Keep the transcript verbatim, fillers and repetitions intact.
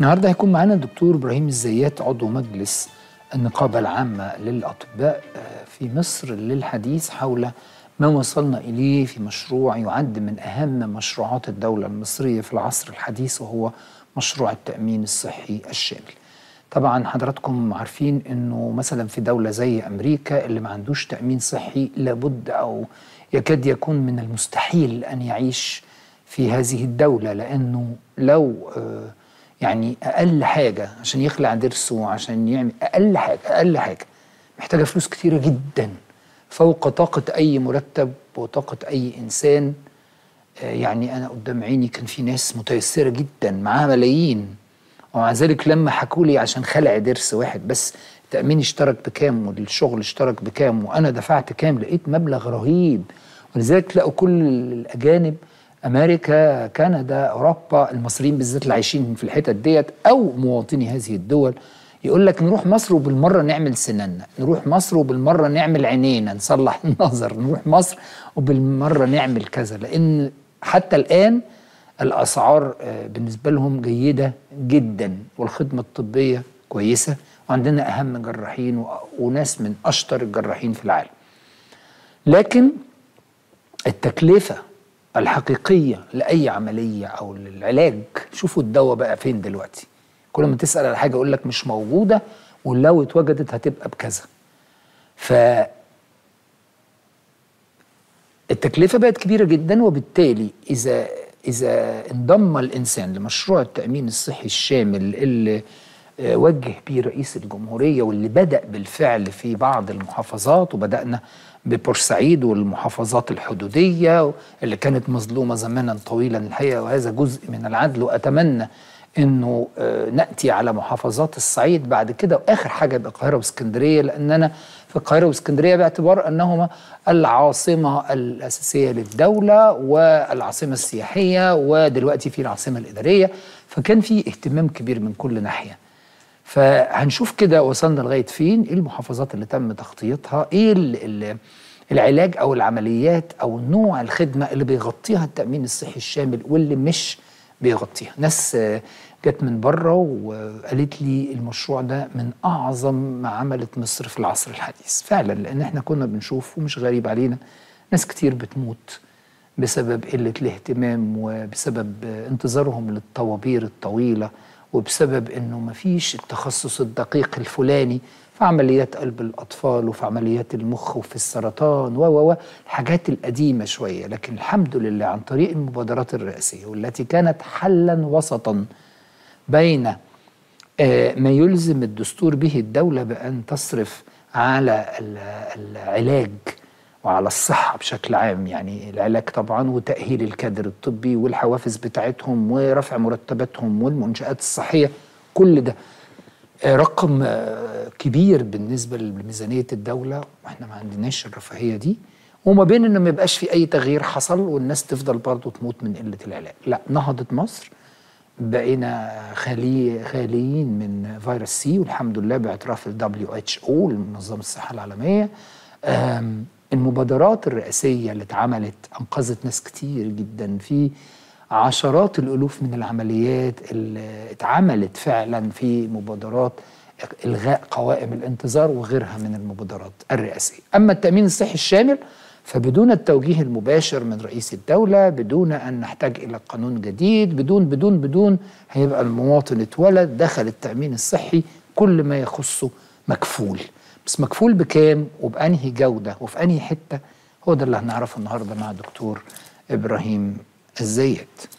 النهارده هيكون معانا الدكتور إبراهيم الزيات عضو مجلس النقابة العامة للأطباء في مصر للحديث حول ما وصلنا إليه في مشروع يعد من أهم مشروعات الدولة المصرية في العصر الحديث، وهو مشروع التأمين الصحي الشامل. طبعا حضراتكم عارفين أنه مثلا في دولة زي أمريكا اللي ما عندوش تأمين صحي لابد أو يكاد يكون من المستحيل أن يعيش في هذه الدولة، لأنه لو يعني أقل حاجة عشان يخلع ضرسه عشان يعمل أقل حاجة أقل حاجة محتاجة فلوس كتيرة جدا فوق طاقة أي مرتب وطاقة أي إنسان. يعني أنا قدام عيني كان في ناس متيسرة جدا معاها ملايين، ومع ذلك لما حكولي عشان خلع ضرس واحد بس التأمين اشترك بكام والشغل اشترك بكام وأنا دفعت كام، لقيت مبلغ رهيب. ولذلك لقوا كل الأجانب، أمريكا، كندا، أوروبا، المصريين بالذات اللي عايشين في الحتت ديت أو مواطني هذه الدول، يقول لك نروح مصر وبالمرة نعمل سننا، نروح مصر وبالمرة نعمل عينينا، نصلح النظر، نروح مصر وبالمرة نعمل كذا، لأن حتى الآن الأسعار بالنسبة لهم جيدة جدا والخدمة الطبية كويسة وعندنا أهم جراحين وناس من أشطر الجراحين في العالم. لكن التكلفة الحقيقية لأي عملية أو للعلاج، شوفوا الدواء بقى فين دلوقتي، كل ما تسأل على حاجة يقول لك مش موجودة ولو اتوجدت هتبقى بكذا. ف التكلفة بقت كبيرة جدا، وبالتالي إذا إذا انضم الإنسان لمشروع التأمين الصحي الشامل اللي وجه بيه رئيس الجمهورية واللي بدأ بالفعل في بعض المحافظات، وبدأنا ببورسعيد والمحافظات الحدودية اللي كانت مظلومة زمانا طويلا الحقيقة، وهذا جزء من العدل، وأتمنى أنه نأتي على محافظات الصعيد بعد كده، وآخر حاجة يبقى القاهرة واسكندرية، لأن أنا في القاهرة واسكندرية باعتبار أنهما العاصمة الأساسية للدولة والعاصمة السياحية، ودلوقتي في العاصمة الإدارية، فكان في اهتمام كبير من كل ناحية. فهنشوف كده وصلنا لغاية فين، ايه المحافظات اللي تم تخطيطها، ايه العلاج او العمليات او نوع الخدمة اللي بيغطيها التأمين الصحي الشامل واللي مش بيغطيها. ناس جت من بره وقالت لي المشروع ده من اعظم ما عملت مصر في العصر الحديث فعلا، لان احنا كنا بنشوف ومش غريب علينا ناس كتير بتموت بسبب قلة الاهتمام وبسبب انتظارهم للطوابير الطويلة وبسبب انه مفيش التخصص الدقيق الفلاني في عمليات قلب الاطفال وفي عمليات المخ وفي السرطان و و و الحاجات القديمه شويه. لكن الحمد لله عن طريق المبادرات الرئاسيه والتي كانت حلا وسطا بين ما يلزم الدستور به الدوله بان تصرف على العلاج وعلى الصحة بشكل عام، يعني العلاج طبعا وتأهيل الكادر الطبي والحوافز بتاعتهم ورفع مرتباتهم والمنشآت الصحية، كل ده رقم كبير بالنسبة لميزانية الدولة، واحنا ما عندناش الرفاهية دي، وما بين انه ما يبقاش في اي تغيير حصل والناس تفضل برضه تموت من قلة العلاج. لا، نهضت مصر، بقينا خالي خاليين من فيروس سي والحمد لله باعتراف ال دبليو إتش أو المنظمة الصحة العالمية. المبادرات الرئاسية اللي اتعملت أنقذت ناس كتير جدا في عشرات الألوف من العمليات اللي اتعملت فعلا في مبادرات إلغاء قوائم الانتظار وغيرها من المبادرات الرئاسية. أما التأمين الصحي الشامل فبدون التوجيه المباشر من رئيس الدولة، بدون أن نحتاج إلى قانون جديد، بدون بدون بدون هيبقى المواطن اتولد دخل التأمين الصحي كل ما يخصه مكفول، بس مكفول بكام وبأنهي جودة وفي أنهي حتة، هو ده اللي هنعرفه النهارده مع دكتور إبراهيم الزيات.